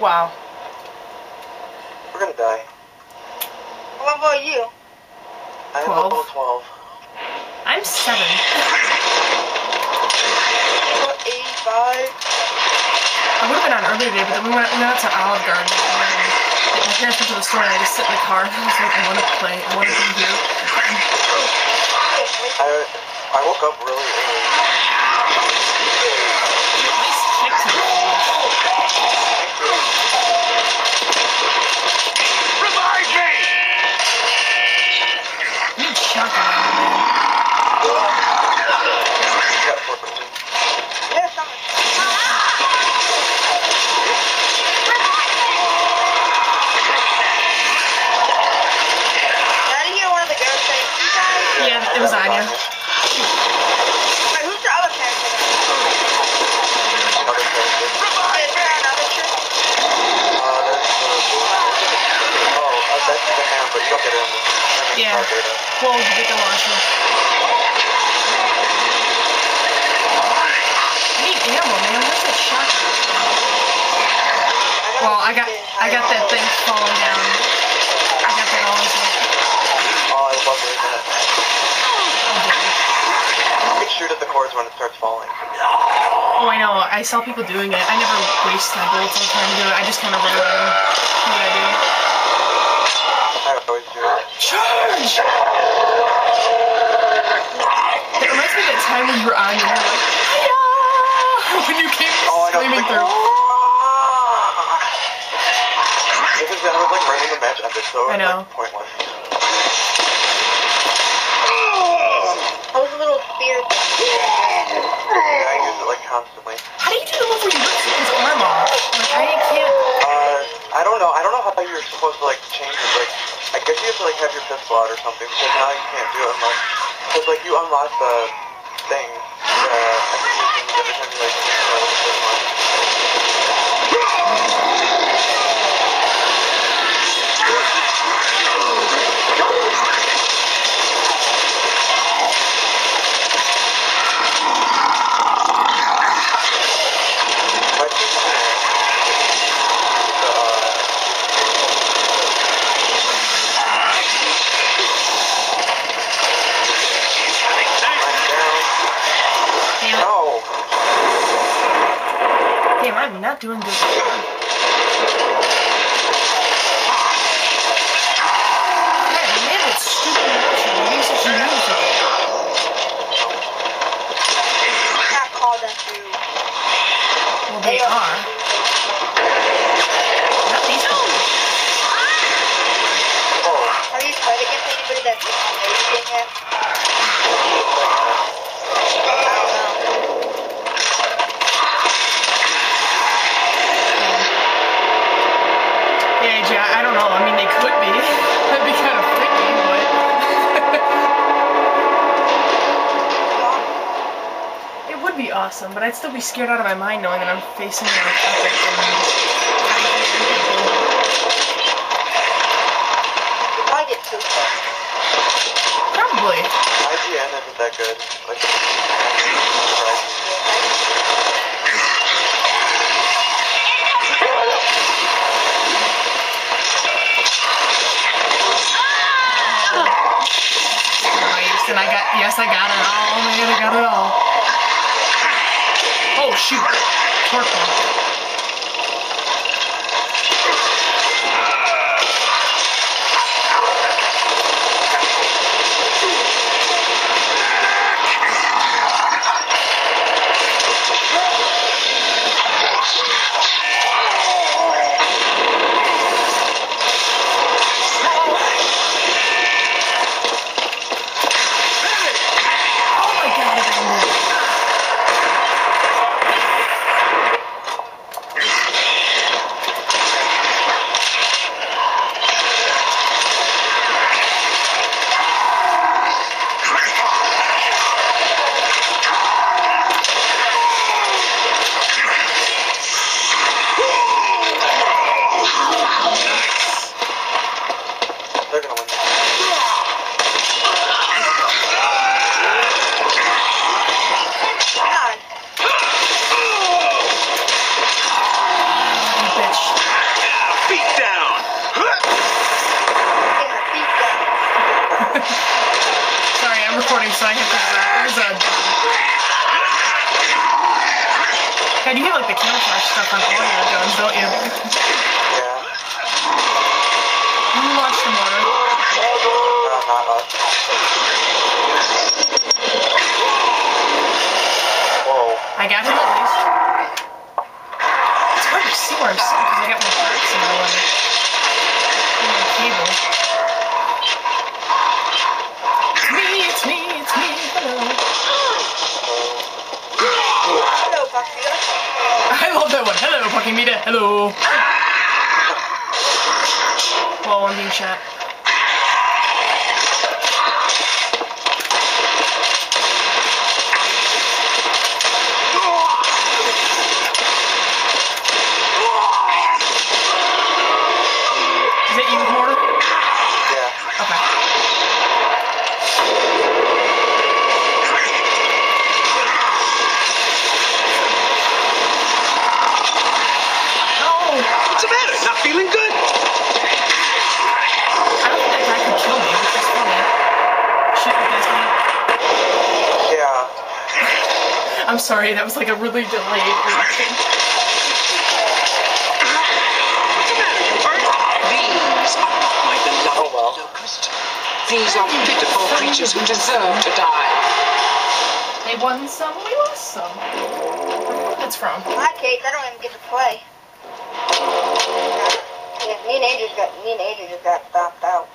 Wow. We're gonna die. What about you? I am level 12. I'm 7. 85. I would have been on earlier today, but then we went out to Olive Garden. And my parents went to the store and I just sit in the car and I was like, I want to play, I want to be here. I woke up really early. You at least kicked him. Revive me! You shot him. It was Anya. Wait, who's the other character? Yeah. Well, the bigger launcher. I need ammo, man. Where's that shotgun? Well, I got that thing falling down. I got that all into it. Oh, I love that. Shoot at the cords when it starts falling. Oh, I know. I saw people doing it. I never waste my bullets on time to do it. I just kind of run away. What do I do? I always do it. Charge! It reminds me of that time when you were on and you were like, hi-yah! When you came screaming through. Because then I was like running the match up, it's so like, pointless. Yeah, I use it like constantly. How do you do the one where you lift his arm off? Like, I can't. I don't know. I don't know how you're supposed to like change it. Like, I guess you have to like have your pistol out or something because now you can't do it unless because like you unlock the thing. Every time you like. I'm not doing good. Awesome, but I'd still be scared out of my mind knowing that I'm facing like epic enemies. I get too far. Probably. IGN isn't that good. Like, and I got I got it all. Oh my god, I got it all. Oh shoot! Torque bomb. I hit the God, you get like the camouflage stuff on all your guns, don't you? Yeah. You watch the motor. No, not much. Whoa. I got him at least. It's hard to see where I'm sitting because I got more perks in my way. The cable. Hello, fucking meter. Hello. Well, I'm being shot. Is it even more? Yeah. Okay. I'm sorry, that was like a really delayed reaction. What's the matter, Bert? These are not my beloved locust. These are pitiful creatures who deserve to die. They won some, we lost some. That's from. Hi, Kate. I don't even get to play. Me and Andrew just got stomped out.